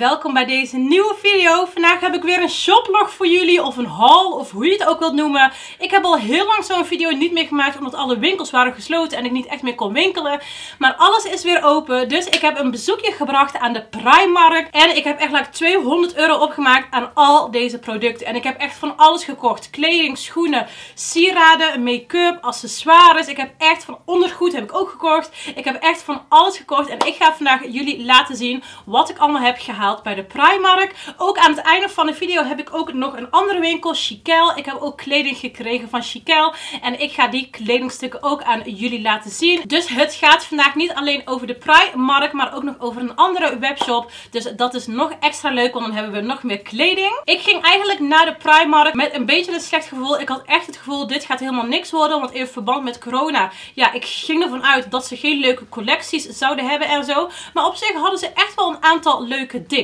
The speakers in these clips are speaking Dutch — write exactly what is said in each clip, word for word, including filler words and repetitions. en welkom bij deze nieuwe video. Vandaag heb ik weer een shoplog voor jullie, of een haul, of hoe je het ook wilt noemen. Ik heb al heel lang zo'n video niet meer gemaakt, omdat alle winkels waren gesloten en ik niet echt meer kon winkelen. Maar alles is weer open, dus ik heb een bezoekje gebracht aan de Primark. En ik heb echt like tweehonderd euro opgemaakt aan al deze producten. En ik heb echt van alles gekocht. Kleding, schoenen, sieraden, make-up, accessoires. Ik heb echt van ondergoed heb ik ook gekocht. Ik heb echt van alles gekocht en ik ga vandaag jullie laten zien wat ik allemaal heb gehaald bij de Primark. Ook aan het einde van de video heb ik ook nog een andere winkel, Chiquelle. Ik heb ook kleding gekregen van Chiquelle en ik ga die kledingstukken ook aan jullie laten zien. Dus het gaat vandaag niet alleen over de Primark, maar ook nog over een andere webshop. Dus dat is nog extra leuk, want dan hebben we nog meer kleding. Ik ging eigenlijk naar de Primark met een beetje een slecht gevoel. Ik had echt het gevoel, dit gaat helemaal niks worden, want in verband met corona, ja, ik ging ervan uit dat ze geen leuke collecties zouden hebben en zo. Maar op zich hadden ze echt wel een aantal leuke dingen.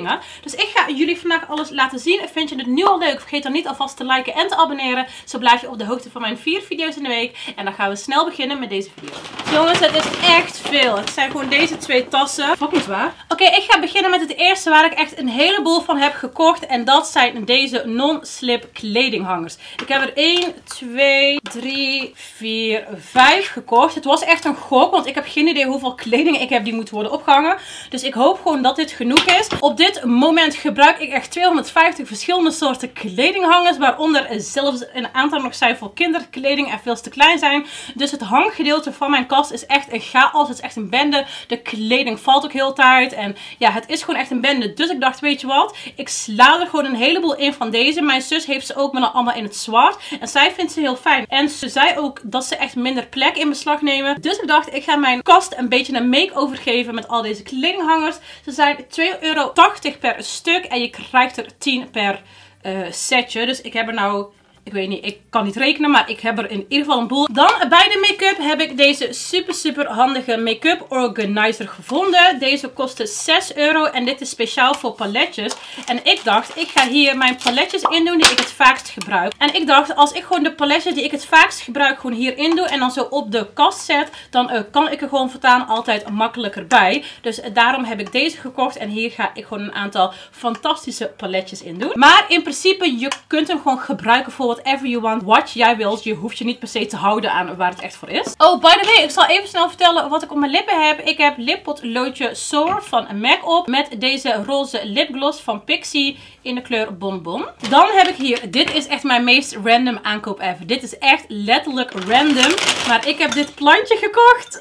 Dus ik ga jullie vandaag alles laten zien. Vind je het nu al leuk? Vergeet dan niet alvast te liken en te abonneren. Zo blijf je op de hoogte van mijn vier video's in de week. En dan gaan we snel beginnen met deze video. Jongens, het is echt veel. Het zijn gewoon deze twee tassen. Fucking zwaar. Oké, okay, ik ga beginnen met het eerste waar ik echt een heleboel van heb gekocht. En dat zijn deze non-slip kledinghangers. Ik heb er één, twee, drie, vier, vijf gekocht. Het was echt een gok, want ik heb geen idee hoeveel kleding ik heb die moet worden opgehangen. Dus ik hoop gewoon dat dit genoeg is. Op dit moment gebruik ik echt tweehonderdvijftig verschillende soorten kledinghangers. Waaronder zelfs een aantal nog zijn voor kinderkleding en veel te klein zijn. Dus het hanggedeelte van mijn kast is echt een chaos. Het is echt een bende. De kleding valt ook heel de tijd. En ja, het is gewoon echt een bende. Dus ik dacht, weet je wat? Ik sla er gewoon een heleboel in van deze. Mijn zus heeft ze ook, maar dan allemaal in het zwart. En zij vindt ze heel fijn. En ze zei ook dat ze echt minder plek in beslag nemen. Dus ik dacht, ik ga mijn kast een beetje een make-over geven met al deze kledinghangers. Ze zijn twee euro tachtig per stuk en je krijgt er tien per uh, setje. Dus ik heb er nou... Ik weet niet, ik kan niet rekenen, maar ik heb er in ieder geval een boel. Dan bij de make-up heb ik deze super super handige make-up organizer gevonden. Deze kostte zes euro en dit is speciaal voor paletjes. En ik dacht, ik ga hier mijn paletjes in doen die ik het vaakst gebruik. En ik dacht, als ik gewoon de paletjes die ik het vaakst gebruik gewoon hierin doe en dan zo op de kast zet, dan uh, kan ik er gewoon voortaan altijd makkelijker bij. Dus uh, daarom heb ik deze gekocht en hier ga ik gewoon een aantal fantastische paletjes in doen. Maar in principe, je kunt hem gewoon gebruiken voor whatever you want, wat jij wilt. Je hoeft je niet per se te houden aan waar het echt voor is. Oh, by the way, ik zal even snel vertellen wat ik op mijn lippen heb. Ik heb lippotloodje Soar van MAC op met deze roze lipgloss van Pixie in de kleur Bonbon. Dan heb ik hier, dit is echt mijn meest random aankoop ever. Dit is echt letterlijk random, maar ik heb dit plantje gekocht.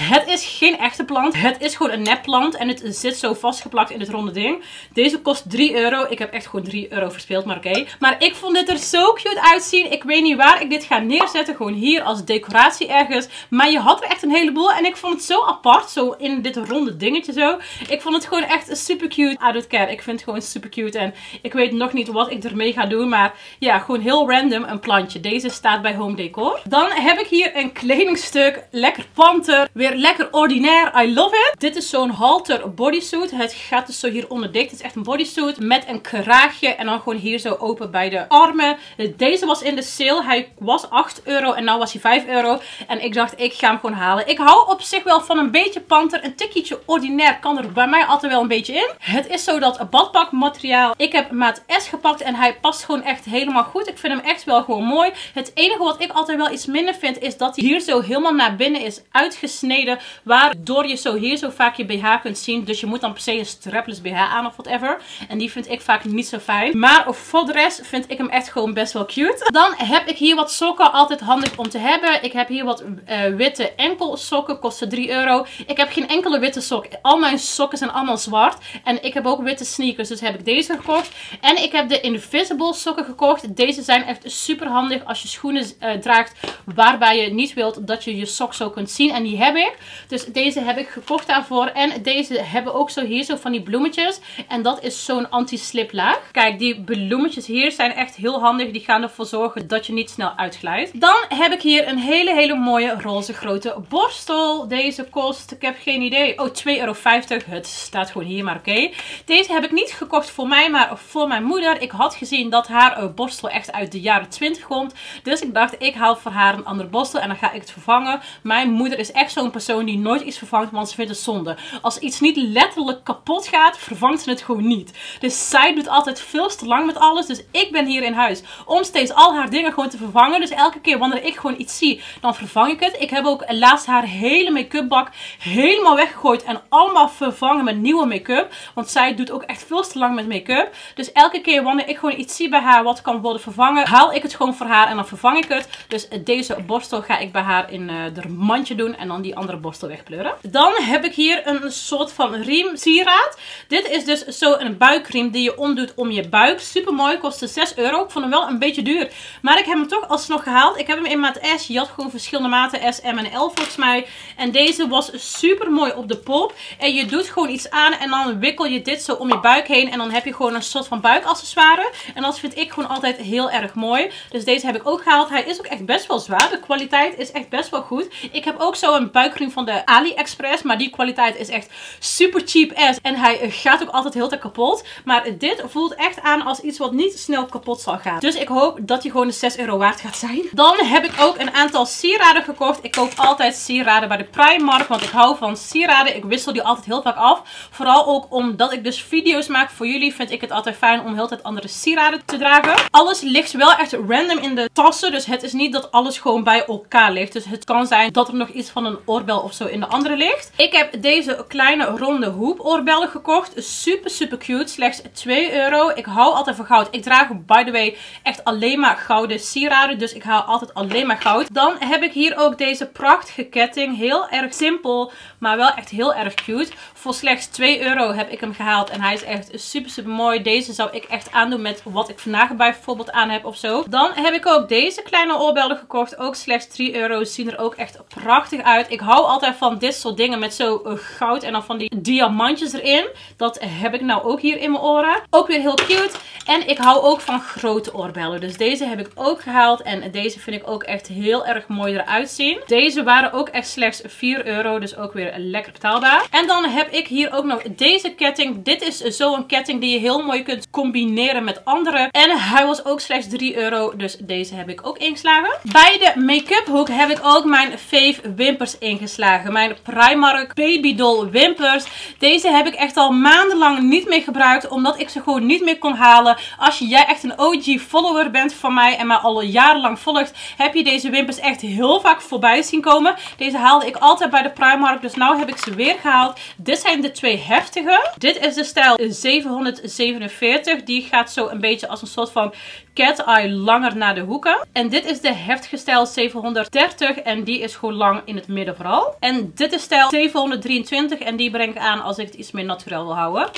Het is geen echte plant. Het is gewoon een nepplant en het zit zo vastgeplakt in het ronde ding. Deze kost drie euro. Ik heb echt gewoon drie euro verspeeld, maar oké. Okay. Maar ik vond dit er zo cute uitzien. Ik weet niet waar ik dit ga neerzetten. Gewoon hier als decoratie ergens. Maar je had er echt een heleboel. En ik vond het zo apart. Zo in dit ronde dingetje zo. Ik vond het gewoon echt super cute. I don't care. Ik vind het gewoon super cute. En ik weet nog niet wat ik ermee ga doen. Maar ja, gewoon heel random een plantje. Deze staat bij Home Decor. Dan heb ik hier een kledingstuk. Lekker panter. Weer lekker ordinair. I love it. Dit is zo'n halter bodysuit. Het gaat dus zo hieronder dicht. Het is echt een bodysuit. Met een kraagje. En dan gewoon hier zo open bij de armen. Deze was in de sale. Hij was acht euro en nu was hij vijf euro. En ik dacht, ik ga hem gewoon halen. Ik hou op zich wel van een beetje panter. Een tikkietje ordinair kan er bij mij altijd wel een beetje in. Het is zo dat badpakmateriaal. Ik heb maat S gepakt en hij past gewoon echt helemaal goed. Ik vind hem echt wel gewoon mooi. Het enige wat ik altijd wel iets minder vind is dat hij hier zo helemaal naar binnen is uitgesneden. Waardoor je zo hier zo vaak je B H kunt zien. Dus je moet dan per se een strapless B H aan of whatever. En die vind ik vaak niet zo fijn. Maar voor de rest vind ik hem echt gewoon best wel cute. Dan heb ik hier wat sokken, altijd handig om te hebben. Ik heb hier wat uh, witte enkelsokken, kosten drie euro. Ik heb geen enkele witte sok. Al mijn sokken zijn allemaal zwart. En ik heb ook witte sneakers, dus heb ik deze gekocht. En ik heb de Invisible sokken gekocht. Deze zijn echt super handig als je schoenen uh, draagt waarbij je niet wilt dat je je sok zo kunt zien. En die heb ik. Dus deze heb ik gekocht daarvoor. En deze hebben ook zo hier zo van die bloemetjes. En dat is zo'n anti-sliplaag. Kijk, die bloemetjes hier zijn echt heel handig. Die gaan ervoor zorgen dat je niet snel uitglijdt. Dan heb ik hier een hele hele mooie roze grote borstel. Deze kost, ik heb geen idee. Oh, twee euro vijftig. Het staat gewoon hier, maar oké. Okay. Deze heb ik niet gekocht voor mij, maar voor mijn moeder. Ik had gezien dat haar borstel echt uit de jaren twintig komt. Dus ik dacht, ik haal voor haar een andere borstel en dan ga ik het vervangen. Mijn moeder is echt zo'n persoon die nooit iets vervangt, want ze vindt het zonde. Als iets niet letterlijk kapot gaat, vervangt ze het gewoon niet. Dus zij doet altijd veel te lang met alles. Dus ik ben hier in huis om steeds al haar dingen gewoon te vervangen. Dus elke keer wanneer ik gewoon iets zie, dan vervang ik het. Ik heb ook laatst haar hele make-up bak helemaal weggegooid en allemaal vervangen met nieuwe make-up. Want zij doet ook echt veel te lang met make-up. Dus elke keer wanneer ik gewoon iets zie bij haar wat kan worden vervangen, haal ik het gewoon voor haar en dan vervang ik het. Dus deze borstel ga ik bij haar in uh, haar mandje doen en dan die andere borstel wegpleuren. Dan heb ik hier een soort van riem sieraad. Dit is dus zo'n buikriem die je omdoet om je buik. Super mooi, kostte zes euro. Ik vond hem wel een beetje duur, maar ik heb hem toch alsnog gehaald. Ik heb hem in maat S. Je had gewoon verschillende maten S, M en L volgens mij. En deze was super mooi op de pop. En je doet gewoon iets aan en dan wikkel je dit zo om je buik heen. En dan heb je gewoon een soort van buikaccessoire. En dat vind ik gewoon altijd heel erg mooi. Dus deze heb ik ook gehaald. Hij is ook echt best wel zwaar. De kwaliteit is echt best wel goed. Ik heb ook zo een buikriem van de AliExpress. Maar die kwaliteit is echt super cheap ass. En hij gaat ook altijd heel te kapot. Maar dit voelt echt aan als iets wat niet snel kapot zal gaan. Dus ik hoop dat die gewoon de zes euro waard gaat zijn. Dan heb ik ook een aantal sieraden gekocht. Ik koop altijd sieraden bij de Primark. Want ik hou van sieraden. Ik wissel die altijd heel vaak af. Vooral ook omdat ik dus video's maak voor jullie. Vind ik het altijd fijn om heel tijd andere sieraden te dragen. Alles ligt wel echt random in de tassen. Dus het is niet dat alles gewoon bij elkaar ligt. Dus het kan zijn dat er nog iets van een oorbel of zo in de andere ligt. Ik heb deze kleine ronde hoep oorbellen gekocht. Super super cute. Slechts twee euro. Ik hou altijd van goud. Ik draag by the way echt alleen maar gouden sieraden. Dus ik hou altijd alleen maar goud. Dan heb ik hier ook deze prachtige ketting. Heel erg simpel. Maar wel echt heel erg cute. Voor slechts twee euro heb ik hem gehaald. En hij is echt super super mooi. Deze zou ik echt aandoen met wat ik vandaag bijvoorbeeld aan heb of zo. Dan heb ik ook deze kleine oorbellen gekocht. Ook slechts drie euro. Zien er ook echt prachtig uit. Ik hou altijd van dit soort dingen met zo goud en dan van die diamantjes erin. Dat heb ik nou ook hier in mijn oren. Ook weer heel cute. En ik hou ook van grote oorbellen. Dus deze heb ik ook gehaald. En deze vind ik ook echt heel erg mooi eruit zien. Deze waren ook echt slechts vier euro. Dus ook weer lekker betaalbaar. En dan heb ik hier ook nog deze ketting. Dit is zo'n ketting die je heel mooi kunt combineren met andere. En hij was ook slechts drie euro. Dus deze heb ik ook ingeslagen. Bij de make-up hoek heb ik ook mijn fave wimpers ingeslagen. Mijn Primark Babydoll wimpers. Deze heb ik echt al maandenlang niet meer gebruikt. Omdat ik ze gewoon niet meer kon halen. Als jij echt een O G follower bent van mij en mij al jarenlang volgt, heb je deze wimpers echt heel vaak voorbij zien komen. Deze haalde ik altijd bij de Primark. Dus nu heb ik ze weer gehaald. Dit zijn de twee heftige. Dit is de stijl zevenhonderdzevenenveertig. Die gaat zo een beetje als een soort van cat eye langer naar de hoeken. En dit is de heftige stijl zevenhonderddertig. En die is gewoon lang in het midden vooral. En dit is stijl zevenhonderddrieëntwintig. En die breng ik aan als ik het iets meer naturel wil houden.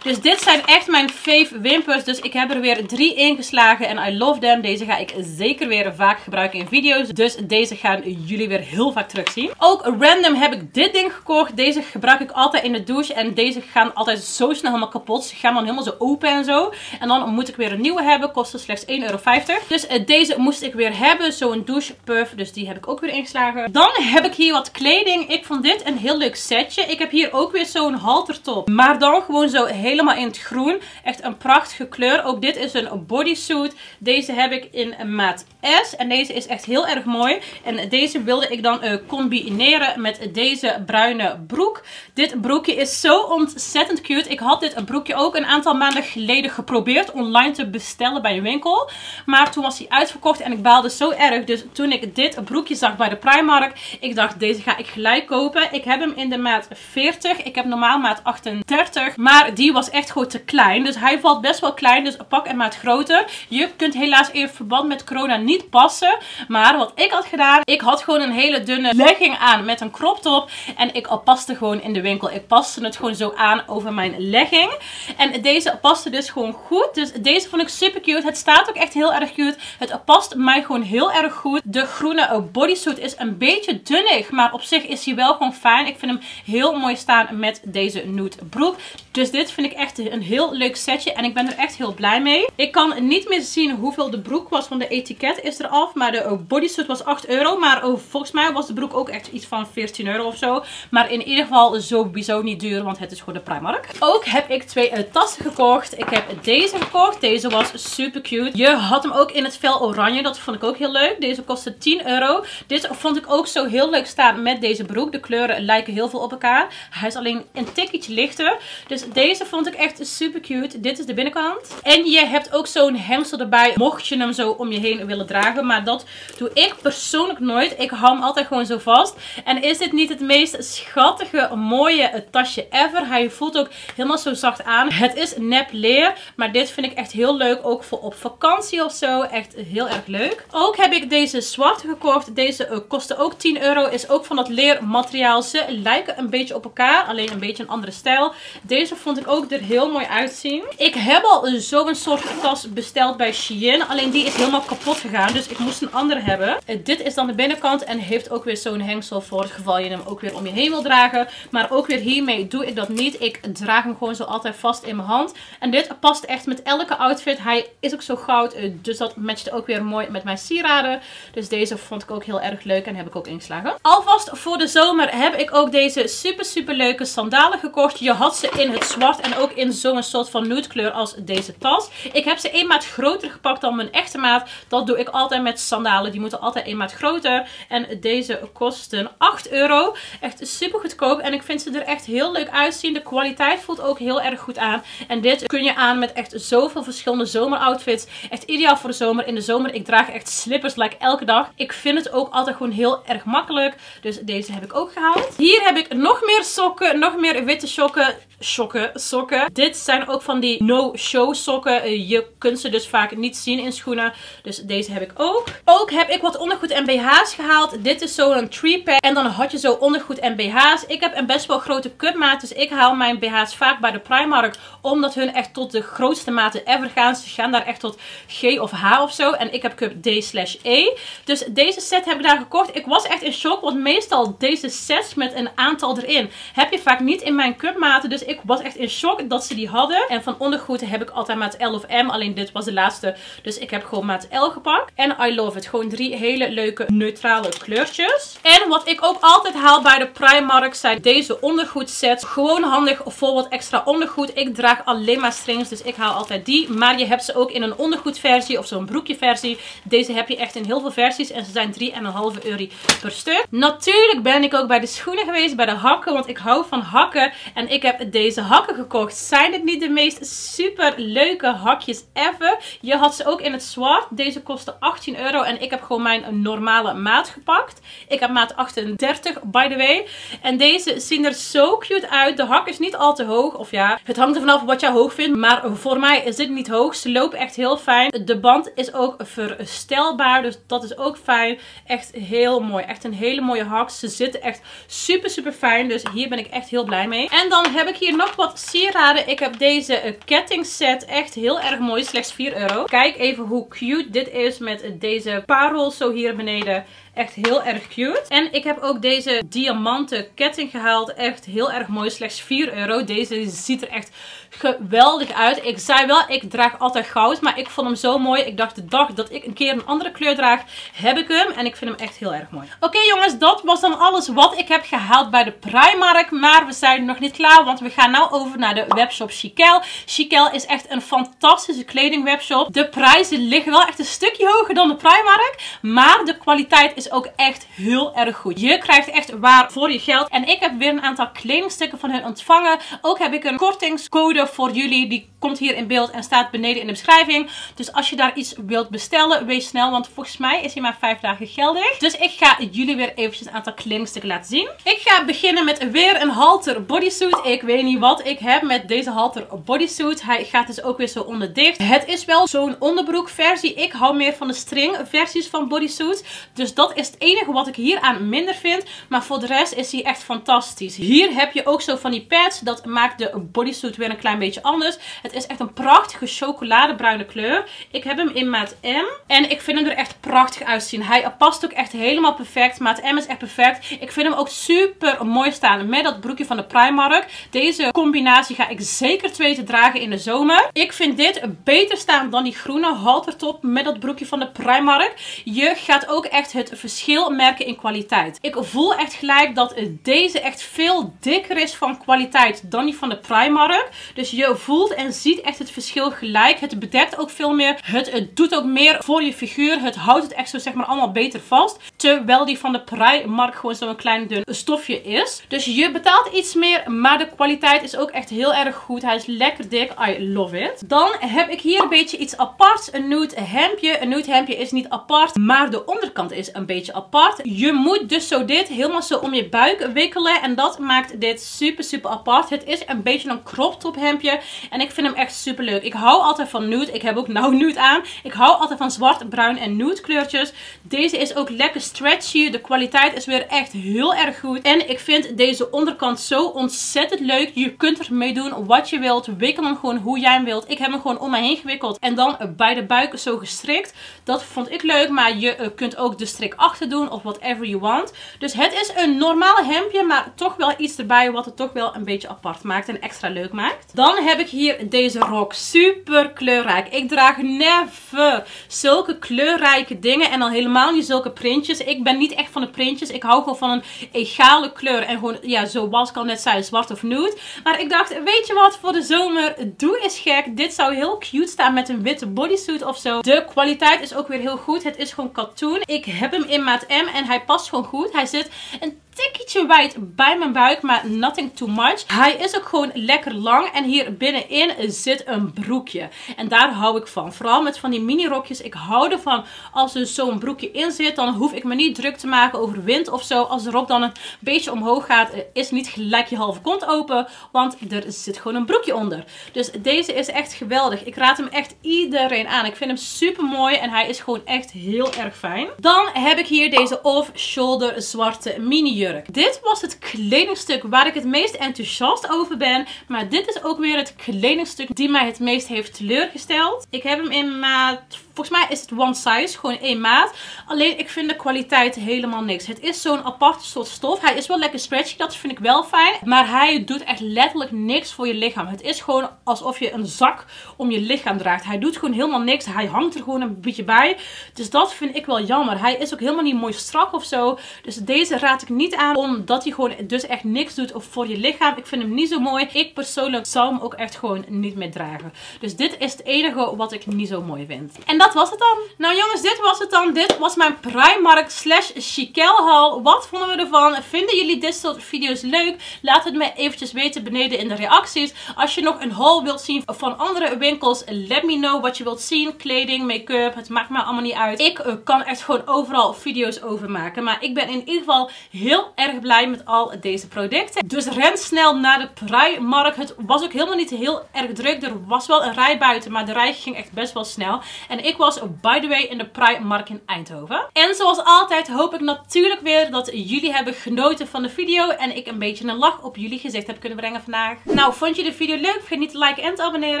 Dus dit zijn echt mijn fave wimpers. Dus ik heb er weer drie ingeslagen. En I love them. Deze ga ik zeker weer vaak gebruiken in video's. Dus deze gaan jullie weer heel vaak terugzien. Ook random heb ik dit ding gekocht. Deze gebruik ik altijd in de douche. En deze gaan altijd zo snel helemaal kapot. Ze gaan dan helemaal zo open en zo. En dan moet ik weer een nieuwe hebben. Kostte slechts één euro vijftig. Dus deze moest ik weer hebben. Zo'n douche puff. Dus die heb ik ook weer ingeslagen. Dan heb ik hier wat kleding. Ik vond dit een heel leuk setje. Ik heb hier ook weer zo'n haltertop. Maar dan gewoon zo helemaal in het groen. Echt een prachtige kleur. Ook dit is een bodysuit. Deze heb ik in maat S. En deze is echt heel erg mooi. En deze wilde ik dan uh, combineren met deze bruine broek. Dit broekje is zo ontzettend cute. Ik had dit broekje ook een aantal maanden geleden geprobeerd online te bestellen bij een winkel. Maar toen was hij uitverkocht en ik baalde zo erg. Dus toen ik dit broekje zag bij de Primark, ik dacht deze ga ik gelijk kopen. Ik heb hem in de maat veertig. Ik heb normaal maat achtendertig. Maar die was echt gewoon te klein. Dus hij valt best wel klein. Dus pak een maat groter. Je kunt helaas in verband met corona niet passen. Maar wat ik had gedaan, ik had gewoon een hele dunne legging aan met een crop top. En ik paste gewoon in de winkel. Ik paste het gewoon zo aan over mijn legging. En deze paste dus gewoon goed. Dus deze vond ik super cute. Het staat ook echt heel erg cute. Het past mij gewoon heel erg goed. De groene bodysuit is een beetje dunnig. Maar op zich is hij wel gewoon fijn. Ik vind hem heel mooi staan met deze nude broek. Dus dit vind ik echt een heel leuk setje. En ik ben er echt heel blij mee. Ik kan niet meer zien hoeveel de broek was. Want de etiket is eraf. Maar de bodysuit was acht euro. Maar volgens mij was de broek ook echt iets van veertien euro of zo. Maar in ieder geval sowieso niet duur. Want het is gewoon de Primark. Ook heb ik twee uh, tassen gekocht. Ik heb deze gekocht. Deze was super cute. Je had hem ook in het fel oranje. Dat vond ik ook heel leuk. Deze kostte tien euro. Dit vond ik ook zo heel leuk staan met deze broek. De kleuren lijken heel veel op elkaar. Hij is alleen een tikkeltje lichter. Dus deze vond ik echt super cute. Dit is de binnenkant. En je hebt ook zo'n hemsel erbij, mocht je hem zo om je heen willen dragen. Maar dat doe ik persoonlijk nooit. Ik hou hem altijd gewoon zo vast. En is dit niet het meest schattige, mooie tasje ever? Hij voelt ook helemaal zo zacht aan. Het is nep leer, maar dit vind ik echt heel leuk. Ook voor op vakantie of zo. Echt heel erg leuk. Ook heb ik deze zwarte gekocht. Deze kostte ook tien euro. Is ook van dat leermateriaal. Ze lijken een beetje op elkaar. Alleen een beetje een andere stijl. Deze vond ik ook er heel mooi uitzien. Ik heb al zo'n soort tas besteld bij Shein. Alleen die is helemaal kapot gegaan. Dus ik moest een andere hebben. Dit is dan de binnenkant. En heeft ook weer zo'n hengsel voor het geval je hem ook weer om je heen wil dragen. Maar ook weer hiermee doe ik dat niet. Ik draag hem gewoon zo altijd vast in mijn hand. En dit past echt met elke outfit. Hij is ook zo goud. Dus dat matchte ook weer mooi met mijn sieraden. Dus deze vond ik ook heel erg leuk. En heb ik ook ingeslagen. Alvast voor de zomer heb ik ook deze super super leuke sandalen gekocht. Je had ze in het zwart. En ook in zo'n soort van nude kleur als deze tas. Ik heb ze één maat groter gepakt dan mijn echte maat. Dat doe ik altijd met sandalen. Die moeten altijd één maat groter. En deze kosten acht euro. Echt super goedkoop. En ik vind ze er echt heel leuk uitzien. De kwaliteit voelt ook heel erg goed aan. En dit kun je aan met echt zoveel verschillende zomeroutfits. Echt ideaal voor de zomer. In de zomer, ik draag echt slippers like elke dag. Ik vind het ook altijd gewoon heel erg makkelijk. Dus deze heb ik ook gehaald. Hier heb ik nog meer sokken. Nog meer witte sokken. Sokken, sokken. Dit zijn ook van die no-show sokken. Je kunt ze dus vaak niet zien in schoenen. Dus deze heb ik ook. Ook heb ik wat ondergoed en B H's gehaald. Dit is zo'n three pack. En dan had je zo ondergoed en B H's. Ik heb een best wel grote cupmaat. Dus ik haal mijn B H's vaak bij de Primark. Omdat hun echt tot de grootste maten ever gaan. Ze gaan daar echt tot G of H of zo. En ik heb cup D slash E. Dus deze set heb ik daar gekocht. Ik was echt in shock. Want meestal deze sets met een aantal erin heb je vaak niet in mijn cupmaten. Dus ik was echt in shock dat ze die hadden. En van ondergoed heb ik altijd maat L of M. Alleen dit was de laatste. Dus ik heb gewoon maat L gepakt. En I love it. Gewoon drie hele leuke neutrale kleurtjes. En wat ik ook altijd haal bij de Primark zijn deze ondergoedsets. Gewoon handig voor wat extra ondergoed. Ik draag alleen maar strings. Dus ik haal altijd die. Maar je hebt ze ook in een ondergoedversie of zo'n broekjeversie. Deze heb je echt in heel veel versies. En ze zijn drie komma vijf euro per stuk. Natuurlijk ben ik ook bij de schoenen geweest. Bij de hakken. Want ik hou van hakken. En ik heb deze hakken gekocht. Zijn dit niet de meest super leuke hakjes ever? Je had ze ook in het zwart. Deze kostte achttien euro. En ik heb gewoon mijn normale maat gepakt. Ik heb maat achtendertig by the way. En deze zien er zo cute uit. De hak is niet al te hoog. Of ja, het hangt er vanaf wat jij hoog vindt. Maar voor mij is dit niet hoog. Ze lopen echt heel fijn. De band is ook verstelbaar. Dus dat is ook fijn. Echt heel mooi. Echt een hele mooie hak. Ze zitten echt super super fijn. Dus hier ben ik echt heel blij mee. En dan heb ik hier nog wat sieraden. Ik heb deze kettingset. Echt heel erg mooi. Slechts vier euro. Kijk even hoe cute dit is met deze parel zo hier beneden. Echt heel erg cute. En ik heb ook deze diamanten ketting gehaald. Echt heel erg mooi. Slechts vier euro. Deze ziet er echt geweldig uit. Ik zei wel, ik draag altijd goud. Maar ik vond hem zo mooi. Ik dacht de dag dat ik een keer een andere kleur draag, heb ik hem. En ik vind hem echt heel erg mooi. Oké jongens, dat was dan alles wat ik heb gehaald bij de Primark. Maar we zijn nog niet klaar. Want we gaan nou over naar de webshop Chiquelle. Chiquelle is echt een fantastische kledingwebshop. De prijzen liggen wel echt een stukje hoger dan de Primark. Maar de kwaliteit is ook echt heel erg goed. Je krijgt echt waar voor je geld. En ik heb weer een aantal kledingstukken van hen ontvangen. Ook heb ik een kortingscode voor jullie. Die komt hier in beeld en staat beneden in de beschrijving. Dus als je daar iets wilt bestellen, wees snel. Want volgens mij is hij maar vijf dagen geldig. Dus ik ga jullie weer eventjes een aantal kledingstukken laten zien. Ik ga beginnen met weer een halter bodysuit. Ik weet niet wat ik heb met deze halter bodysuit. Hij gaat dus ook weer zo onderdicht. Het is wel zo'n onderbroekversie. Ik hou meer van de string versies van bodysuits. Dus dat is het enige wat ik hier aan minder vind. Maar voor de rest is hij echt fantastisch. Hier heb je ook zo van die pads. Dat maakt de bodysuit weer een klein beetje anders. Het is echt een prachtige chocoladebruine kleur. Ik heb hem in maat M. En ik vind hem er echt prachtig uitzien. Hij past ook echt helemaal perfect. Maat M is echt perfect. Ik vind hem ook super mooi staan met dat broekje van de Primark. Deze combinatie ga ik zeker twee te dragen in de zomer. Ik vind dit beter staan dan die groene haltertop met dat broekje van de Primark. Je gaat ook echt het verschil merken in kwaliteit. Ik voel echt gelijk dat deze echt veel dikker is van kwaliteit dan die van de Primark. Dus je voelt en ziet echt het verschil gelijk. Het bedekt ook veel meer. Het, het doet ook meer voor je figuur. Het houdt het echt zo zeg maar allemaal beter vast. Terwijl die van de Primark gewoon zo'n klein dun stofje is. Dus je betaalt iets meer, maar de kwaliteit is ook echt heel erg goed. Hij is lekker dik. I love it. Dan heb ik hier een beetje iets aparts. Een nude hemdje. Een nude hemdje is niet apart, maar de onderkant is een beetje apart. Je moet dus zo dit helemaal zo om je buik wikkelen. En dat maakt dit super super apart. Het is een beetje een crop top hemdje. En ik vind hem echt super leuk. Ik hou altijd van nude. Ik heb ook nou nude aan. Ik hou altijd van zwart, bruin en nude kleurtjes. Deze is ook lekker stretchy. De kwaliteit is weer echt heel erg goed. En ik vind deze onderkant zo ontzettend leuk. Je kunt ermee doen wat je wilt. Wikkel hem gewoon hoe jij hem wilt. Ik heb hem gewoon om me heen gewikkeld. En dan bij de buik zo gestrikt. Dat vond ik leuk. Maar je kunt ook de strik achter doen. Of whatever you want. Dus het is een normaal hemdje. Maar toch wel iets erbij. Wat het toch wel een beetje apart maakt. En extra leuk maakt. Dan heb ik hier deze rok. Super kleurrijk. Ik draag never zulke kleurrijke dingen. En al helemaal niet zulke printjes. Ik ben niet echt van de printjes. Ik hou gewoon van een egale kleur. En gewoon, ja, zoals ik al net zei, zwart of nude. Maar ik dacht, weet je wat, voor de zomer, doe eens gek. Dit zou heel cute staan met een witte bodysuit of zo. De kwaliteit is ook weer heel goed. Het is gewoon katoen. Ik heb hem in maat M en hij past gewoon goed. Hij zit een tikkeltje wijd bij mijn buik, maar nothing too much. Hij is ook gewoon lekker lang en hier binnenin zit een broekje. En daar hou ik van. Vooral met van die mini rokjes. Ik hou ervan als er zo'n broekje in zit, dan hoef ik me niet druk te maken over wind of zo. Als de rok dan een beetje omhoog gaat, is niet gelijk je halve kont open, want er zit gewoon een broekje onder. Dus deze is echt geweldig. Ik raad hem echt iedereen aan. Ik vind hem super mooi en hij is gewoon echt heel erg fijn. Dan heb ik hier deze off-shoulder zwarte mini-jurk. Dit was het kledingstuk waar ik het meest enthousiast over ben. Maar dit is ook weer het kledingstuk die mij het meest heeft teleurgesteld. Ik heb hem in maat... Volgens mij is het one size, gewoon één maat. Alleen ik vind de kwaliteit helemaal niks. Het is zo'n apart soort stof. Hij is wel lekker stretchy, dat vind ik wel fijn. Maar hij doet echt letterlijk niks voor je lichaam. Het is gewoon alsof je een zak om je lichaam draagt. Hij doet gewoon helemaal niks. Hij hangt er gewoon een beetje bij. Dus dat vind ik wel jammer. Hij is ook helemaal niet mooi strak of zo. Dus deze raad ik niet aan, omdat hij gewoon dus echt niks doet voor je lichaam. Ik vind hem niet zo mooi. Ik persoonlijk zou hem ook echt gewoon niet meer dragen. Dus dit is het enige wat ik niet zo mooi vind. En dat Dat was het dan. Nou jongens, dit was het dan. Dit was mijn Primark slash Chiquelle haul. Wat vonden we ervan? Vinden jullie dit soort video's leuk? Laat het me eventjes weten beneden in de reacties. Als je nog een haul wilt zien van andere winkels, let me know wat je wilt zien. Kleding, make-up, het maakt me allemaal niet uit. Ik uh, kan echt gewoon overal video's over maken. Maar ik ben in ieder geval heel erg blij met al deze producten. Dus ren snel naar de Primark. Het was ook helemaal niet heel erg druk. Er was wel een rij buiten, maar de rij ging echt best wel snel. En ik Ik was by the way in de Primark in Eindhoven. En zoals altijd hoop ik natuurlijk weer dat jullie hebben genoten van de video. En ik een beetje een lach op jullie gezicht heb kunnen brengen vandaag. Nou, vond je de video leuk? Vergeet niet te liken en te abonneren.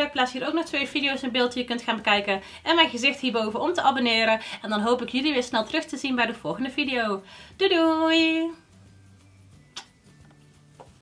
Ik plaats hier ook nog twee video's in beeld die je kunt gaan bekijken. En mijn gezicht hierboven om te abonneren. En dan hoop ik jullie weer snel terug te zien bij de volgende video. Doei doei!